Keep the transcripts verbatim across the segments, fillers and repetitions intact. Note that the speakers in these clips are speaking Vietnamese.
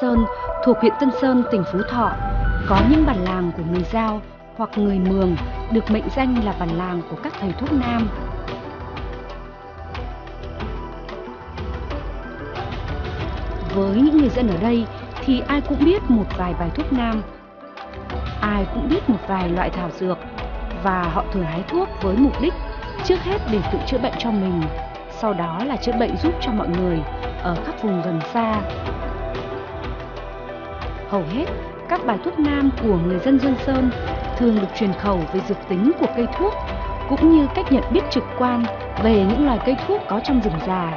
Sơn thuộc huyện Tân Sơn, tỉnh Phú Thọ, có những bản làng của người Dao hoặc người Mường được mệnh danh là bản làng của các thầy thuốc nam. Với những người dân ở đây thì ai cũng biết một vài bài thuốc nam, ai cũng biết một vài loại thảo dược, và họ thường hái thuốc với mục đích trước hết để tự chữa bệnh cho mình, sau đó là chữa bệnh giúp cho mọi người ở các vùng gần xa. Hầu hết các bài thuốc nam của người dân Dân Sơn thường được truyền khẩu về dược tính của cây thuốc, cũng như cách nhận biết trực quan về những loài cây thuốc có trong rừng già.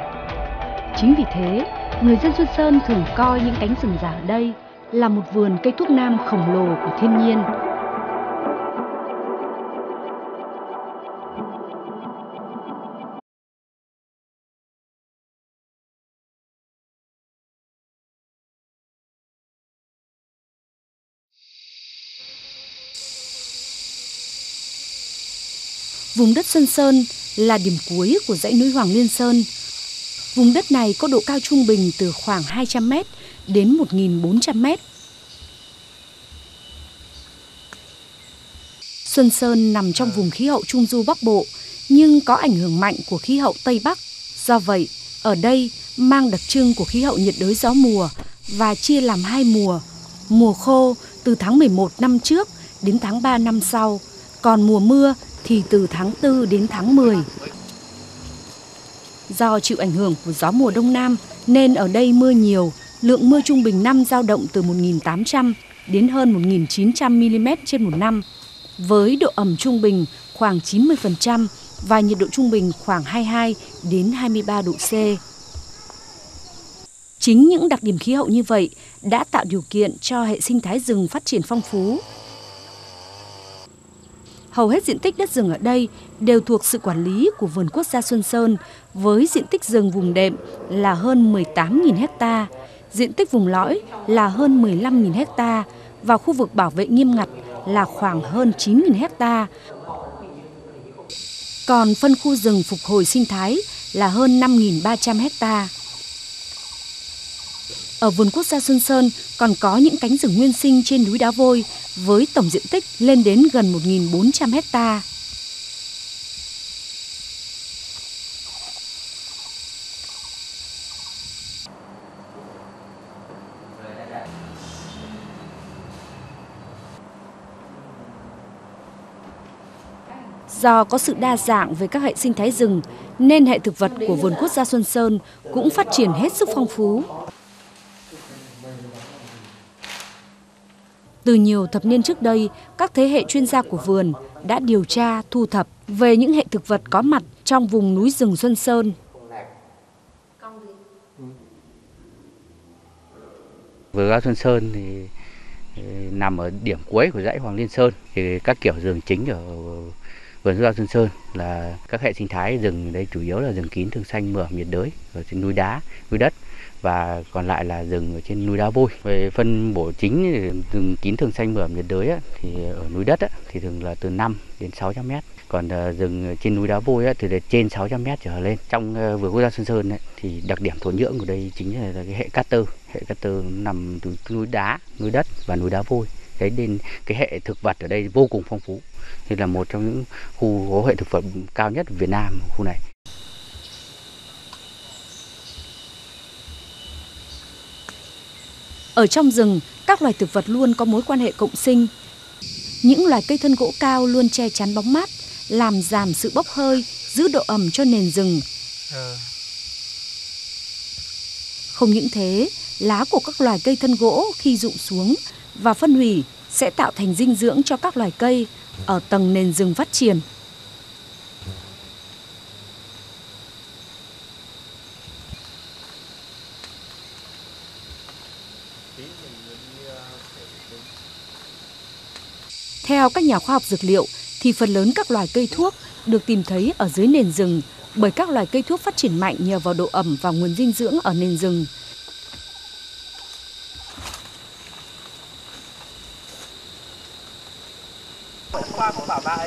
Chính vì thế, người dân Dân Sơn thường coi những cánh rừng già ở đây là một vườn cây thuốc nam khổng lồ của thiên nhiên. Vùng đất Sơn Sơn là điểm cuối của dãy núi Hoàng Liên Sơn. Vùng đất này có độ cao trung bình từ khoảng hai trăm mét đến một nghìn bốn trăm mét. Xuân Sơn nằm trong vùng khí hậu Trung Du Bắc Bộ, nhưng có ảnh hưởng mạnh của khí hậu Tây Bắc. Do vậy, ở đây mang đặc trưng của khí hậu nhiệt đới gió mùa và chia làm hai mùa. Mùa khô từ tháng mười một năm trước đến tháng ba năm sau, còn mùa mưa thì từ tháng tư đến tháng mười. Do chịu ảnh hưởng của gió mùa Đông Nam nên ở đây mưa nhiều, lượng mưa trung bình năm dao động từ một nghìn tám trăm đến hơn một nghìn chín trăm mi-li-mét trên một năm, với độ ẩm trung bình khoảng chín mươi phần trăm và nhiệt độ trung bình khoảng hai mươi hai đến hai mươi ba độ C. Chính những đặc điểm khí hậu như vậy đã tạo điều kiện cho hệ sinh thái rừng phát triển phong phú. Hầu hết diện tích đất rừng ở đây đều thuộc sự quản lý của Vườn Quốc gia Xuân Sơn, với diện tích rừng vùng đệm là hơn mười tám nghìn ha, diện tích vùng lõi là hơn mười lăm nghìn ha và khu vực bảo vệ nghiêm ngặt là khoảng hơn chín nghìn ha. Còn phân khu rừng phục hồi sinh thái là hơn năm nghìn ba trăm ha. Ở Vườn Quốc gia Xuân Sơn còn có những cánh rừng nguyên sinh trên núi Đá Vôi với tổng diện tích lên đến gần một nghìn bốn trăm hecta. Do có sự đa dạng về các hệ sinh thái rừng nên hệ thực vật của Vườn Quốc gia Xuân Sơn cũng phát triển hết sức phong phú. Từ nhiều thập niên trước đây, các thế hệ chuyên gia của vườn đã điều tra, thu thập về những hệ thực vật có mặt trong vùng núi rừng Xuân Sơn. Vườn Quốc gia Xuân Sơn thì nằm ở điểm cuối của dãy Hoàng Liên Sơn. Thì các kiểu rừng chính ở Vườn Quốc gia Xuân Sơn là các hệ sinh thái rừng đây, chủ yếu là rừng kín, thường xanh, mưa nhiệt đới ở trên núi đá, núi đất, và còn lại là rừng ở trên núi Đá Vôi. Về phân bổ chính rừng kín thường xanh mượm nhiệt đới á, thì ở núi đất á, thì thường là từ năm đến sáu trăm mét, còn rừng trên núi Đá Vôi á, thì là trên sáu trăm mét trở lên. Trong Vườn Quốc gia Xuân Sơn ấy, thì đặc điểm thổ nhưỡng của đây chính là cái hệ cát tơ. Hệ cát tơ nằm từ núi đá, núi đất và núi Đá Vôi. Thế nên cái hệ thực vật ở đây vô cùng phong phú. Thì là một trong những khu có hệ thực vật cao nhất Việt Nam, khu này. Ở trong rừng, các loài thực vật luôn có mối quan hệ cộng sinh. Những loài cây thân gỗ cao luôn che chắn bóng mát, làm giảm sự bốc hơi, giữ độ ẩm cho nền rừng. Không những thế, lá của các loài cây thân gỗ khi rụng xuống và phân hủy sẽ tạo thành dinh dưỡng cho các loài cây ở tầng nền rừng phát triển. Theo các nhà khoa học dược liệu thì phần lớn các loài cây thuốc được tìm thấy ở dưới nền rừng, bởi các loài cây thuốc phát triển mạnh nhờ vào độ ẩm và nguồn dinh dưỡng ở nền rừng.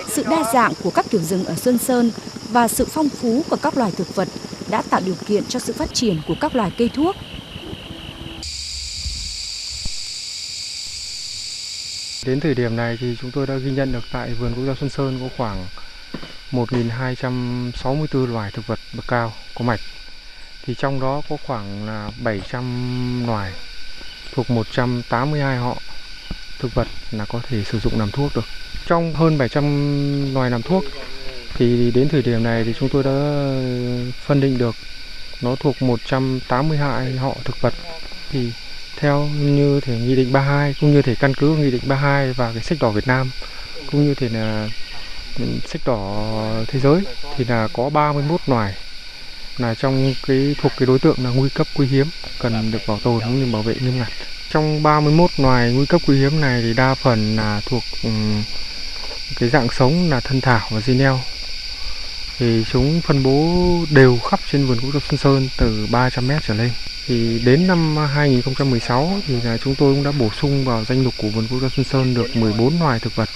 Sự đa dạng của các kiểu rừng ở Xuân Sơn và sự phong phú của các loài thực vật đã tạo điều kiện cho sự phát triển của các loài cây thuốc. Đến thời điểm này thì chúng tôi đã ghi nhận được tại vườn quốc gia Xuân Sơn có khoảng một nghìn hai trăm sáu mươi tư loài thực vật bậc cao có mạch. Thì trong đó có khoảng là bảy trăm loài thuộc một trăm tám mươi hai họ thực vật là có thể sử dụng làm thuốc được. Trong hơn bảy trăm loài làm thuốc thì đến thời điểm này thì chúng tôi đã phân định được nó thuộc một trăm tám mươi hai họ thực vật. Thì theo như thể nghị định ba mươi hai cũng như thể căn cứ nghị định ba mươi hai và cái sách đỏ Việt Nam cũng như thể là sách đỏ thế giới thì là có ba mươi mốt loài là trong cái thuộc cái đối tượng là nguy cấp quý hiếm cần được bảo tồn cũng như bảo vệ nghiêm ngặt. Trong ba mươi mốt loài nguy cấp quý hiếm này thì đa phần là thuộc cái dạng sống là thân thảo và di neo. Thì chúng phân bố đều khắp trên vườn quốc gia Xuân Sơn từ ba trăm mét trở lên. Thì đến năm hai nghìn không trăm mười sáu thì là chúng tôi cũng đã bổ sung vào danh mục của vườn quốc gia Xuân Sơn được mười bốn loài thực vật.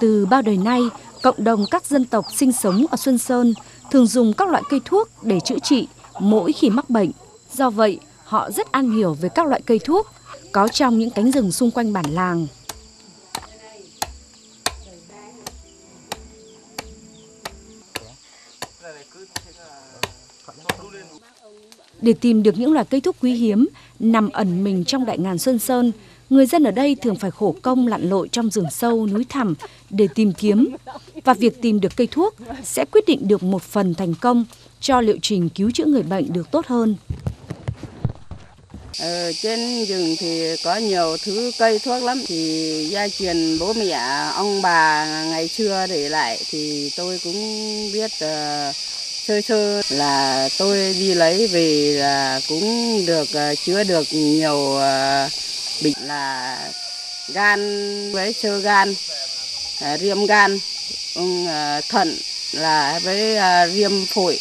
Từ bao đời nay, cộng đồng các dân tộc sinh sống ở Xuân Sơn thường dùng các loại cây thuốc để chữa trị mỗi khi mắc bệnh. Do vậy, họ rất am hiểu về các loại cây thuốc có trong những cánh rừng xung quanh bản làng. Để tìm được những loài cây thuốc quý hiếm nằm ẩn mình trong đại ngàn Xuân Sơn, người dân ở đây thường phải khổ công lặn lội trong rừng sâu, núi thẳm để tìm kiếm. Và việc tìm được cây thuốc sẽ quyết định được một phần thành công cho liệu trình cứu chữa người bệnh được tốt hơn. Ở trên rừng thì có nhiều thứ cây thuốc lắm, thì gia truyền bố mẹ, ông bà ngày xưa để lại thì tôi cũng biết uh, sơ sơ là tôi đi lấy về là cũng được uh, chữa được nhiều uh, bệnh là gan với sơ gan, uh, viêm gan, uh, thận là với uh, viêm phổi.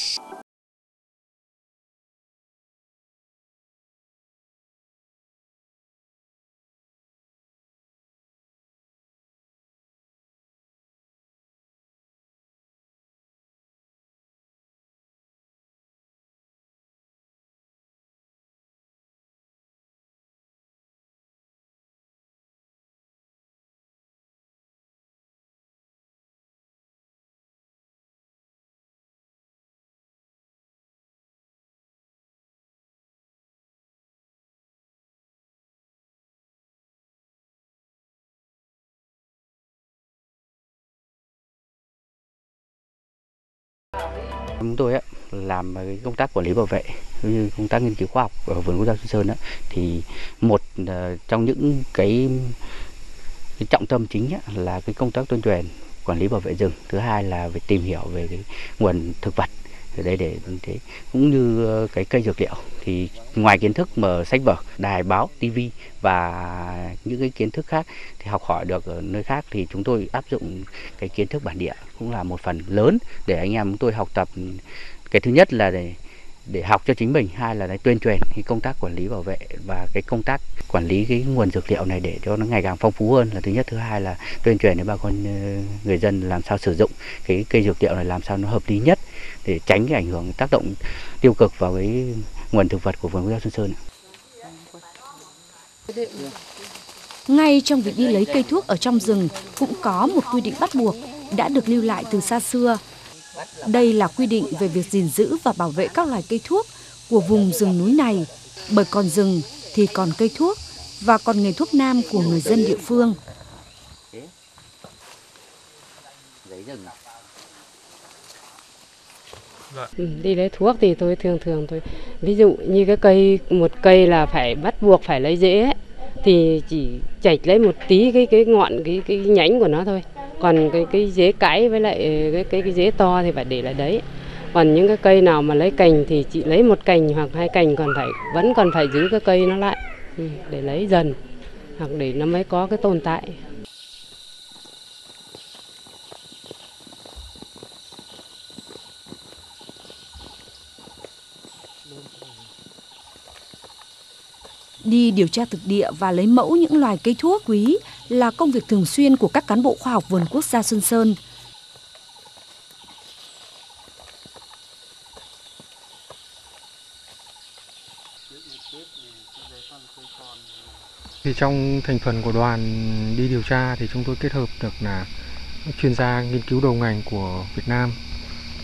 Chúng tôi ấy, làm công tác quản lý bảo vệ như công tác nghiên cứu khoa học ở vườn quốc gia Xuân Sơn ấy, thì một trong những cái, cái trọng tâm chính ấy, là cái công tác tuyên truyền quản lý bảo vệ rừng, thứ hai là về tìm hiểu về cái nguồn thực vật ở đây để thế cũng như cái cây dược liệu. Thì ngoài kiến thức mà sách vở, đài báo, tivi và những cái kiến thức khác thì học hỏi được ở nơi khác, thì chúng tôi áp dụng cái kiến thức bản địa cũng là một phần lớn để anh em chúng tôi học tập. Cái thứ nhất là để để học cho chính mình, hai là để tuyên truyền cái công tác quản lý bảo vệ và cái công tác quản lý cái nguồn dược liệu này để cho nó ngày càng phong phú hơn là thứ nhất, thứ hai là tuyên truyền đến bà con người dân làm sao sử dụng cái cây dược liệu này làm sao nó hợp lý nhất để tránh cái ảnh hưởng tác động tiêu cực vào cái nguồn thực vật của vườn quốc gia Xuân Sơn. Ngay trong việc đi lấy cây thuốc ở trong rừng cũng có một quy định bắt buộc đã được lưu lại từ xa xưa. Đây là quy định về việc gìn giữ và bảo vệ các loài cây thuốc của vùng rừng núi này, bởi còn rừng thì còn cây thuốc và còn nghề thuốc nam của người dân địa phương. Đi lấy thuốc thì tôi thường thường tôi ví dụ như cái cây một cây là phải bắt buộc phải lấy rễ ấy, thì chỉ chạch lấy một tí cái cái ngọn cái cái nhánh của nó thôi, còn cái cái rễ cãi với lại cái cái cái rễ to thì phải để lại đấy. Còn những cái cây nào mà lấy cành thì chị lấy một cành hoặc hai cành, còn phải vẫn còn phải giữ cái cây nó lại để lấy dần hoặc để nó mới có cái tồn tại. Đi điều tra thực địa và lấy mẫu những loài cây thuốc quý là công việc thường xuyên của các cán bộ khoa học vườn quốc gia Xuân Sơn. thì trong thành phần của đoàn đi điều tra thì chúng tôi kết hợp được là chuyên gia nghiên cứu đầu ngành của Việt Nam,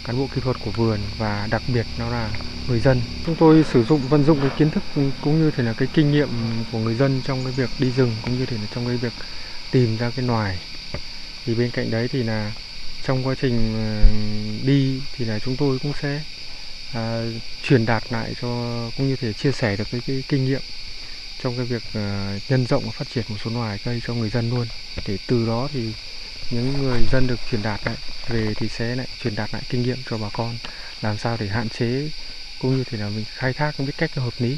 cán bộ kỹ thuật của vườn và đặc biệt đó là người dân. Chúng tôi sử dụng vận dụng cái kiến thức cũng như thế là cái kinh nghiệm của người dân trong cái việc đi rừng cũng như thế là trong cái việc tìm ra cái loài. Thì bên cạnh đấy thì là trong quá trình đi thì là chúng tôi cũng sẽ à, truyền đạt lại cho cũng như thể chia sẻ được cái, cái kinh nghiệm trong cái việc à, nhân rộng và phát triển một số loài cây cho người dân luôn. Để từ đó thì những người dân được truyền đạt lại về thì sẽ lại truyền đạt lại kinh nghiệm cho bà con làm sao để hạn chế cũng như thế là mình khai thác biết cách nó hợp lý.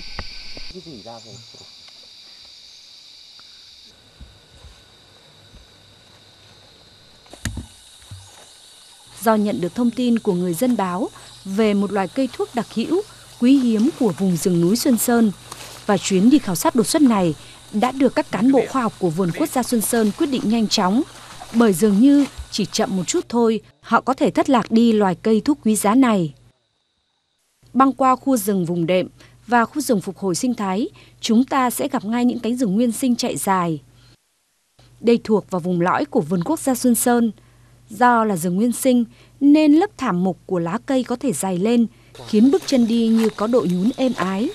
Do nhận được thông tin của người dân báo về một loài cây thuốc đặc hữu quý hiếm của vùng rừng núi Xuân Sơn, và chuyến đi khảo sát đột xuất này đã được các cán bộ khoa học của Vườn Quốc gia Xuân Sơn quyết định nhanh chóng, bởi dường như chỉ chậm một chút thôi họ có thể thất lạc đi loài cây thuốc quý giá này. Băng qua khu rừng vùng đệm và khu rừng phục hồi sinh thái, chúng ta sẽ gặp ngay những cánh rừng nguyên sinh chạy dài. Đây thuộc vào vùng lõi của Vườn Quốc gia Xuân Sơn. Do là rừng nguyên sinh nên lớp thảm mục của lá cây có thể dày lên, khiến bước chân đi như có độ nhún êm ái.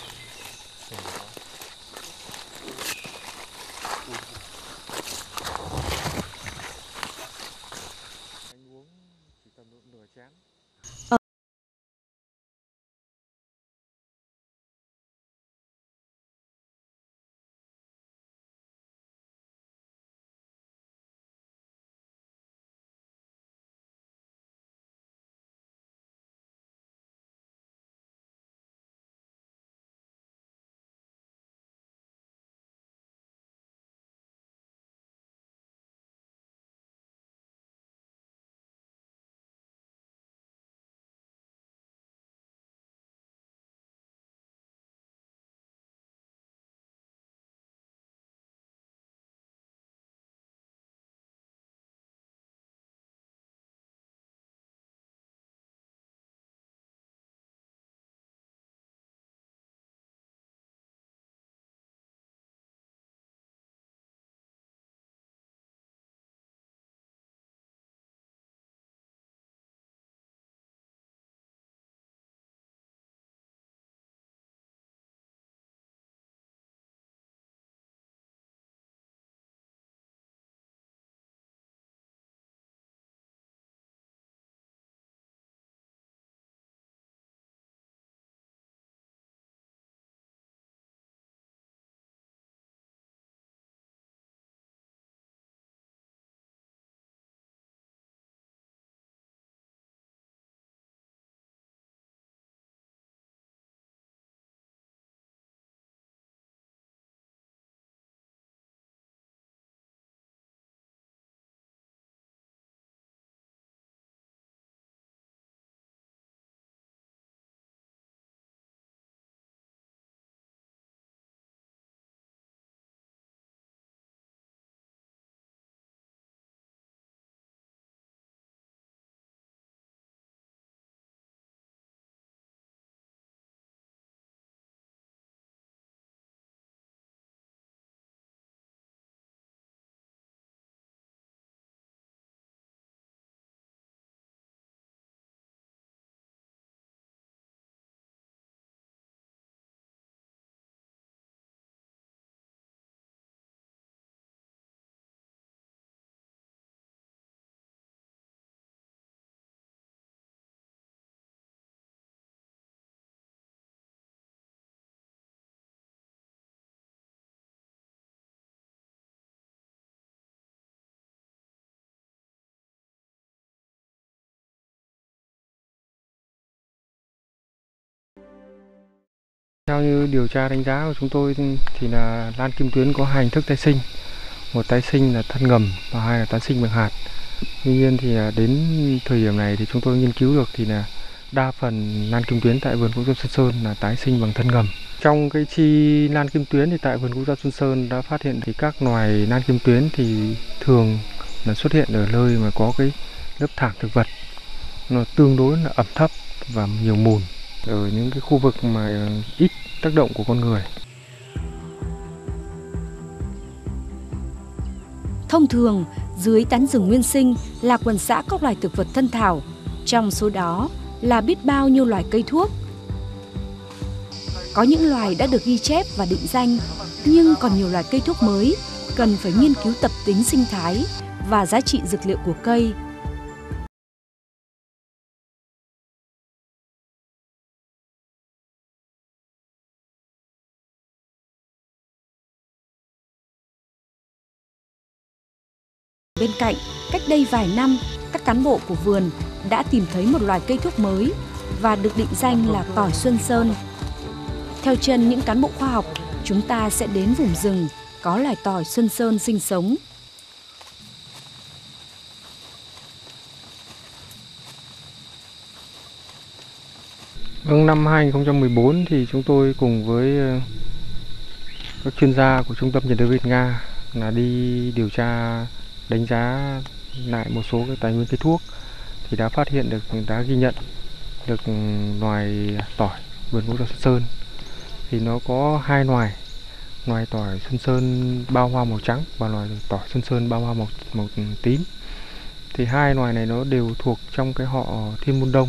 Theo như điều tra đánh giá của chúng tôi thì là lan kim tuyến có hai hình thức tái sinh, một tái sinh là thân ngầm và hai là tái sinh bằng hạt. Tuy nhiên thì đến thời điểm này thì chúng tôi nghiên cứu được thì là đa phần lan kim tuyến tại Vườn Quốc gia Xuân Sơn là tái sinh bằng thân ngầm. Trong cái chi lan kim tuyến thì tại Vườn Quốc gia Xuân Sơn đã phát hiện thì các loài lan kim tuyến thì thường là xuất hiện ở nơi mà có cái lớp thảm thực vật nó tương đối là ẩm thấp và nhiều mùn, ở những cái khu vực mà ít tác động của con người. Thông thường, dưới tán rừng nguyên sinh là quần xã các loài thực vật thân thảo, trong số đó là biết bao nhiêu loài cây thuốc. Có những loài đã được ghi chép và định danh, nhưng còn nhiều loài cây thuốc mới cần phải nghiên cứu tập tính sinh thái và giá trị dược liệu của cây. Bên cạnh, cách đây vài năm, các cán bộ của vườn đã tìm thấy một loài cây thuốc mới và được định danh là tỏi Xuân Sơn. Theo chân những cán bộ khoa học, chúng ta sẽ đến vùng rừng có loài tỏi Xuân Sơn sinh sống. Vâng, năm hai nghìn không trăm mười bốn thì chúng tôi cùng với các chuyên gia của Trung tâm Nhiệt đới Việt Nga là đi điều tra đánh giá lại một số cái tài nguyên cây thuốc thì đã phát hiện được, đã ghi nhận được loài tỏi vườn quốc gia Xuân Sơn. Thì nó có hai loài, loài tỏi Xuân Sơn bao hoa màu trắng và loài tỏi Xuân Sơn bao hoa màu, màu tím. Thì hai loài này nó đều thuộc trong cái họ Thiên Môn Đông,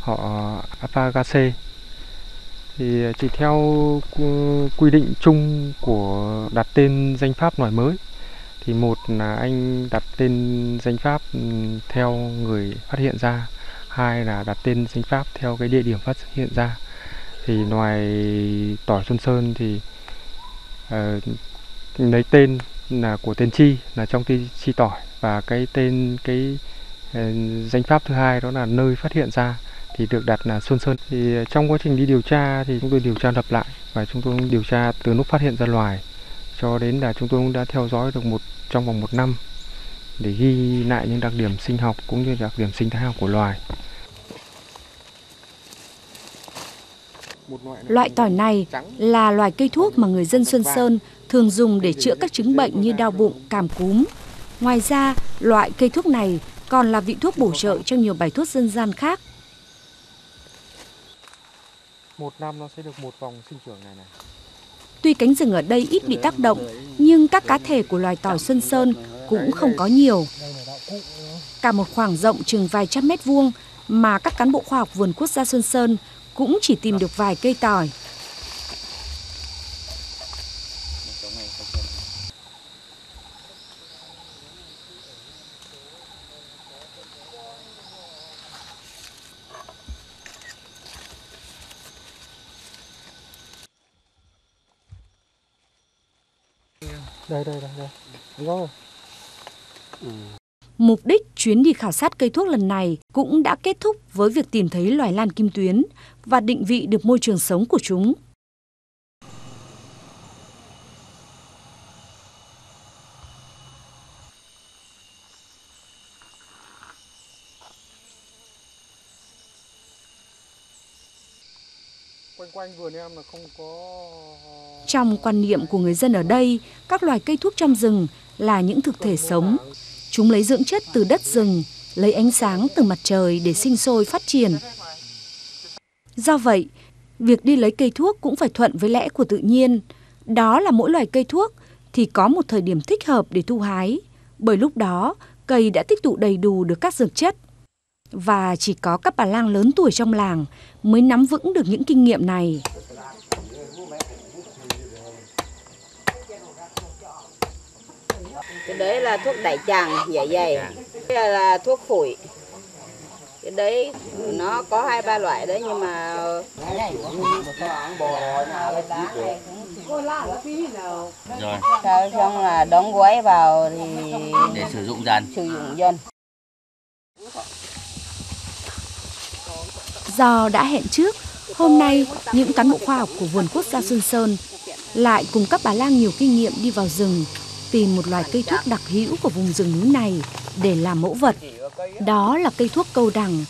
họ Apagaceae. Thì chỉ theo quy định chung của đặt tên danh pháp loài mới, thì một là anh đặt tên danh pháp theo người phát hiện ra, hai là đặt tên danh pháp theo cái địa điểm phát hiện ra. Thì loài tỏi Xuân Sơn thì uh, lấy tên là của tên chi, là trong tên chi tỏi, và cái tên cái uh, danh pháp thứ hai đó là nơi phát hiện ra thì được đặt là Xuân Sơn. Thì trong quá trình đi điều tra thì chúng tôi điều tra lặp lại, và chúng tôi điều tra từ lúc phát hiện ra loài cho đến là chúng tôi cũng đã theo dõi được một trong vòng một năm để ghi lại những đặc điểm sinh học cũng như đặc điểm sinh thái học của loài. Loại tỏi này là loài cây thuốc mà người dân Xuân Sơn thường dùng để chữa các chứng bệnh như đau bụng, cảm cúm. Ngoài ra, loại cây thuốc này còn là vị thuốc bổ trợ cho nhiều bài thuốc dân gian khác. Một năm nó sẽ được một vòng sinh trưởng này này. Tuy cánh rừng ở đây ít bị tác động, nhưng các cá thể của loài tỏi Xuân Sơn cũng không có nhiều. Cả một khoảng rộng chừng vài trăm mét vuông mà các cán bộ khoa học vườn quốc gia Xuân Sơn cũng chỉ tìm được vài cây tỏi. Đây, đây, đây, đây. Mục đích chuyến đi khảo sát cây thuốc lần này cũng đã kết thúc với việc tìm thấy loài lan kim tuyến và định vị được môi trường sống của chúng. Trong quan niệm của người dân ở đây, các loài cây thuốc trong rừng là những thực thể sống. Chúng lấy dưỡng chất từ đất rừng, lấy ánh sáng từ mặt trời để sinh sôi phát triển. Do vậy, việc đi lấy cây thuốc cũng phải thuận với lẽ của tự nhiên. Đó là mỗi loài cây thuốc thì có một thời điểm thích hợp để thu hái, bởi lúc đó cây đã tích tụ đầy đủ được các dược chất. Và chỉ có các bà lang lớn tuổi trong làng mới nắm vững được những kinh nghiệm này. Cái đấy là thuốc đại tràng, dạ dày. Cái là thuốc phổi. Cái đấy nó có hai ba loại đấy, nhưng mà rồi xong là đóng gói vào thì để sử dụng dần. Sử dụng dần. Do đã hẹn trước, hôm nay những cán bộ khoa học của vườn quốc gia Xuân Sơn lại cùng các bà lang nhiều kinh nghiệm đi vào rừng tìm một loài cây thuốc đặc hữu của vùng rừng núi này để làm mẫu vật. Đó là cây thuốc câu đằng.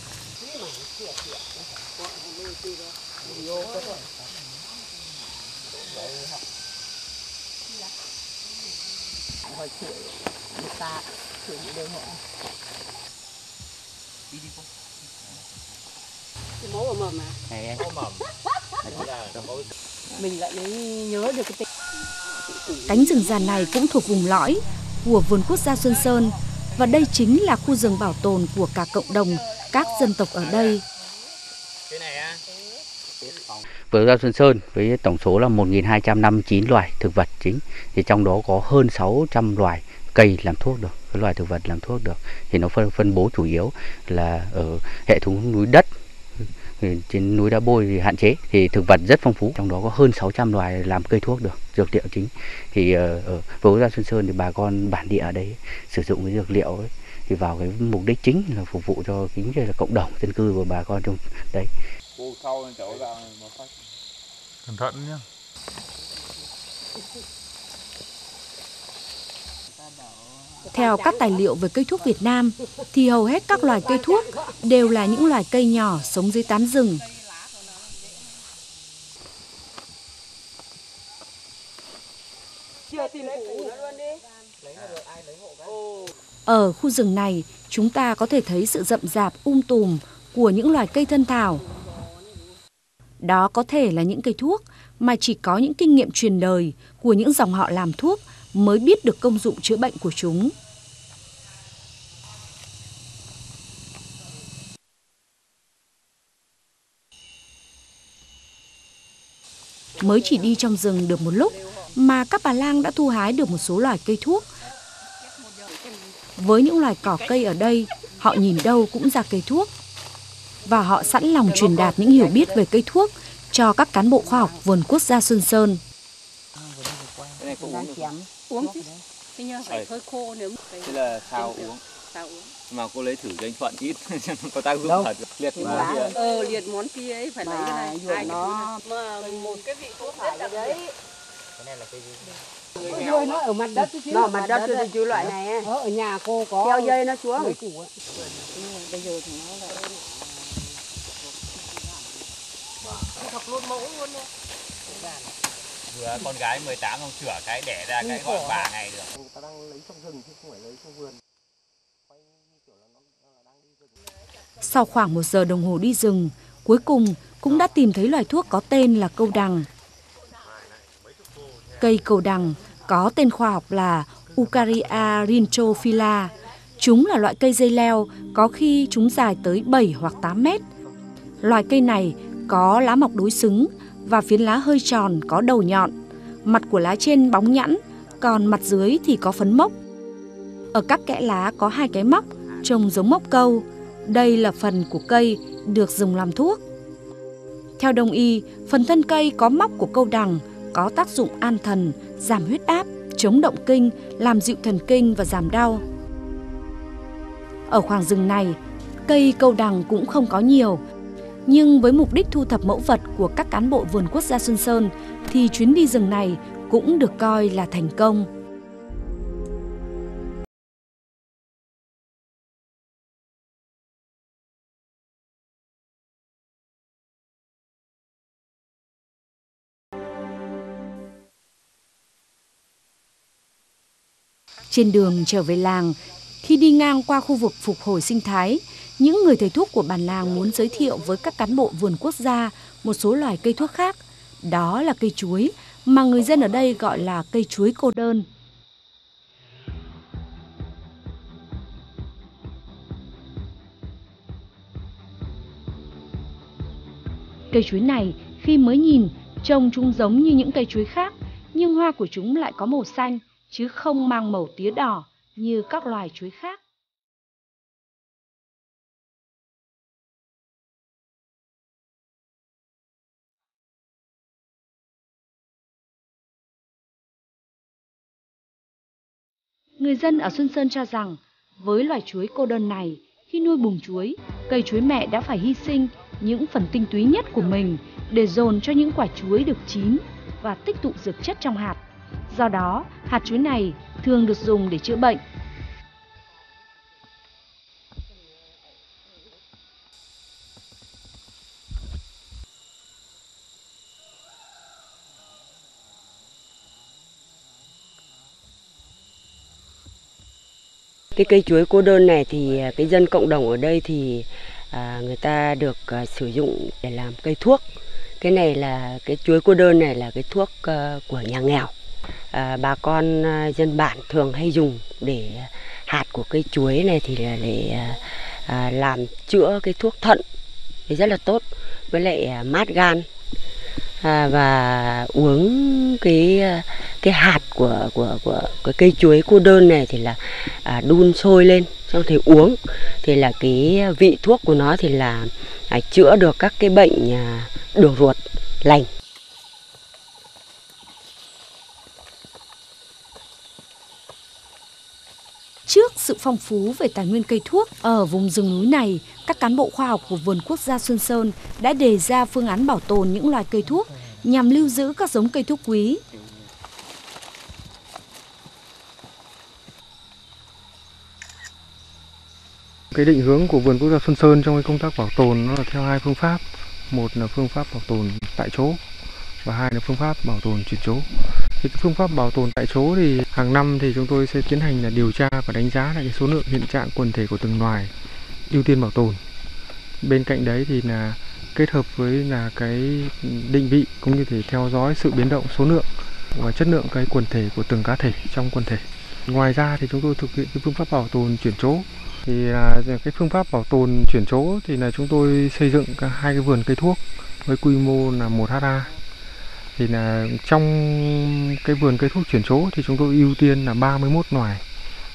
Cánh rừng già này cũng thuộc vùng lõi, của Vườn Quốc gia Xuân Sơn, và đây chính là khu rừng bảo tồn của cả cộng đồng các dân tộc ở đây. Vườn Quốc gia Xuân Sơn với tổng số là một nghìn hai trăm năm mươi chín loài thực vật chính, thì trong đó có hơn sáu trăm loài cây làm thuốc được, cái loài thực vật làm thuốc được, thì nó phân phân bố chủ yếu là ở hệ thống núi đất. Trên núi đá bôi thì hạn chế, thì thực vật rất phong phú, trong đó có hơn sáu trăm loài làm cây thuốc được, dược liệu chính. Thì ở Vườn Quốc gia Xuân Sơn thì bà con bản địa ở đấy sử dụng cái dược liệu ấy, thì vào cái mục đích chính là phục vụ cho chính là cộng đồng dân cư của bà con trong đấy. Cẩn thận nhé. Theo các tài liệu về cây thuốc Việt Nam thì hầu hết các loài cây thuốc đều là những loài cây nhỏ sống dưới tán rừng. Ở khu rừng này, chúng ta có thể thấy sự rậm rạp um tùm của những loài cây thân thảo. Đó có thể là những cây thuốc mà chỉ có những kinh nghiệm truyền đời của những dòng họ làm thuốc mới biết được công dụng chữa bệnh của chúng. Mới chỉ đi trong rừng được một lúc mà các bà lang đã thu hái được một số loài cây thuốc. Với những loài cỏ cây ở đây, họ nhìn đâu cũng ra cây thuốc. Và họ sẵn lòng truyền đạt những hiểu biết về cây thuốc cho các cán bộ khoa học Vườn Quốc gia Xuân Sơn. Uống thế nhờ, phải hơi khô nếu thế là sao uống. Sao uống? Mà cô lấy thử cho anh Thuận ít có tác dụng thật. Liệt món kia. Ờ liệt món kia ấy phải lấy cái này, hai nó mà một cái vị thuốc phải đấy. Cái này là cây gì? Dơi nó ở mặt đất chứ. Nó ở mặt đất thì chứ loại này ấy. Ở nhà cô có. Theo dây nó xuống. Bây giờ thì nó lại học luôn mẫu luôn đấy. Vừa con gái mười tám không chữa cái đẻ ra cái gọi bà ngày được. Người ta đang lấy trong rừng chứ không phải lấy trong vườn. Sau khoảng một giờ đồng hồ đi rừng, cuối cùng cũng đã tìm thấy loài thuốc có tên là câu đằng. Cây câu đằng có tên khoa học là Eukarya rhynchophila. Chúng là loại cây dây leo, có khi chúng dài tới bảy hoặc tám mét. Loài cây này có lá mọc đối xứng và phiến lá hơi tròn có đầu nhọn, mặt của lá trên bóng nhẵn, còn mặt dưới thì có phấn mốc. Ở các kẽ lá có hai cái móc, trông giống móc câu. Đây là phần của cây được dùng làm thuốc. Theo Đông y, phần thân cây có móc của câu đằng có tác dụng an thần, giảm huyết áp, chống động kinh, làm dịu thần kinh và giảm đau. Ở khoảng rừng này, cây câu đằng cũng không có nhiều. Nhưng với mục đích thu thập mẫu vật của các cán bộ Vườn Quốc gia Xuân Sơn thì chuyến đi rừng này cũng được coi là thành công. Trên đường trở về làng, khi đi ngang qua khu vực phục hồi sinh thái, những người thầy thuốc của bản làng muốn giới thiệu với các cán bộ Vườn Quốc gia một số loài cây thuốc khác. Đó là cây chuối, mà người dân ở đây gọi là cây chuối cô đơn. Cây chuối này khi mới nhìn trông chúng giống như những cây chuối khác, nhưng hoa của chúng lại có màu xanh chứ không mang màu tía đỏ như các loài chuối khác. Người dân ở Xuân Sơn cho rằng với loài chuối cô đơn này, khi nuôi bùn chuối, cây chuối mẹ đã phải hy sinh những phần tinh túy nhất của mình để dồn cho những quả chuối được chín và tích tụ dược chất trong hạt. Do đó, hạt chuối này thường được dùng để chữa bệnh. Cái cây chuối cô đơn này thì cái dân cộng đồng ở đây thì à, người ta được à, sử dụng để làm cây thuốc. Cái này là cái chuối cô đơn này là cái thuốc à, của nhà nghèo. à, bà con dân bản thường hay dùng để hạt của cây chuối này thì là để à, làm chữa cái thuốc thận thì rất là tốt, với lại mát gan. À, và uống cái cái hạt của của của cái cây chuối cô đơn này thì là à, đun sôi lên xong thì uống thì là cái vị thuốc của nó thì là à, chữa được các cái bệnh à, đường ruột lành. Trước sự phong phú về tài nguyên cây thuốc ở vùng rừng núi này, các cán bộ khoa học của Vườn Quốc gia Xuân Sơn đã đề ra phương án bảo tồn những loài cây thuốc nhằm lưu giữ các giống cây thuốc quý. Cái định hướng của Vườn Quốc gia Xuân Sơn trong cái công tác bảo tồn nó là theo hai phương pháp. Một là phương pháp bảo tồn tại chỗ và hai là phương pháp bảo tồn chuyển chỗ. Thì cái phương pháp bảo tồn tại chỗ thì hàng năm thì chúng tôi sẽ tiến hành là điều tra và đánh giá lại cái số lượng hiện trạng quần thể của từng loài, ưu tiên bảo tồn. Bên cạnh đấy thì là kết hợp với là cái định vị cũng như thể theo dõi sự biến động số lượng và chất lượng cái quần thể của từng cá thể trong quần thể. Ngoài ra thì chúng tôi thực hiện cái phương pháp bảo tồn chuyển chỗ. Thì là cái phương pháp bảo tồn chuyển chỗ thì là chúng tôi xây dựng cả hai cái vườn cây thuốc với quy mô là một héc ta. Thì là trong cái vườn cây thuốc chuyển chỗ thì chúng tôi ưu tiên là ba mươi mốt loài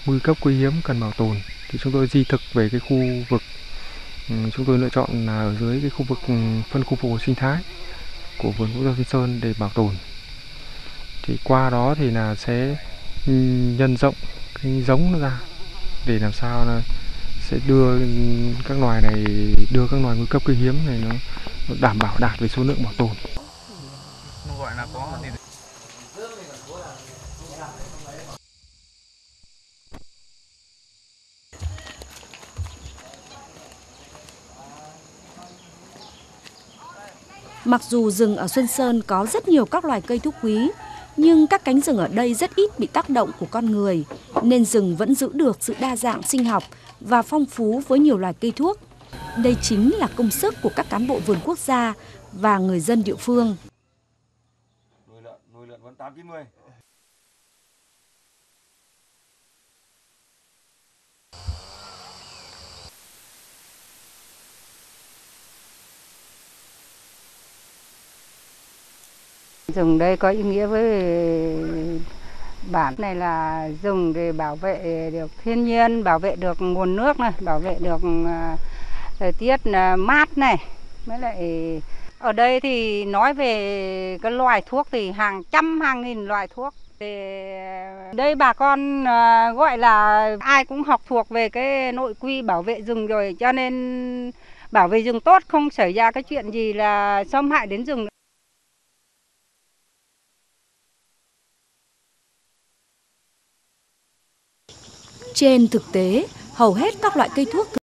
nguy cấp quý hiếm cần bảo tồn. Thì chúng tôi di thực về cái khu vực chúng tôi lựa chọn là ở dưới cái khu vực phân khu phục hồi sinh thái của Vườn Quốc gia Xuân Sơn để bảo tồn. Thì qua đó thì là sẽ nhân rộng cái giống nó ra để làm sao là sẽ đưa các loài này, đưa các loài nguy cấp quý hiếm này nó, nó đảm bảo đạt về số lượng bảo tồn. Mặc dù rừng ở Xuân Sơn có rất nhiều các loài cây thuốc quý, nhưng các cánh rừng ở đây rất ít bị tác động của con người, nên rừng vẫn giữ được sự đa dạng sinh học và phong phú với nhiều loài cây thuốc. Đây chính là công sức của các cán bộ vườn quốc gia và người dân địa phương. Rừng đây có ý nghĩa với bản này là rừng để bảo vệ được thiên nhiên, bảo vệ được nguồn nước này, bảo vệ được thời tiết mát này. Mới lại ở đây thì nói về cái loài thuốc thì hàng trăm hàng nghìn loài thuốc. Đây bà con gọi là ai cũng học thuộc về cái nội quy bảo vệ rừng rồi, cho nên bảo vệ rừng tốt, không xảy ra cái chuyện gì là xâm hại đến rừng. Trên thực tế, hầu hết các loại cây thuốc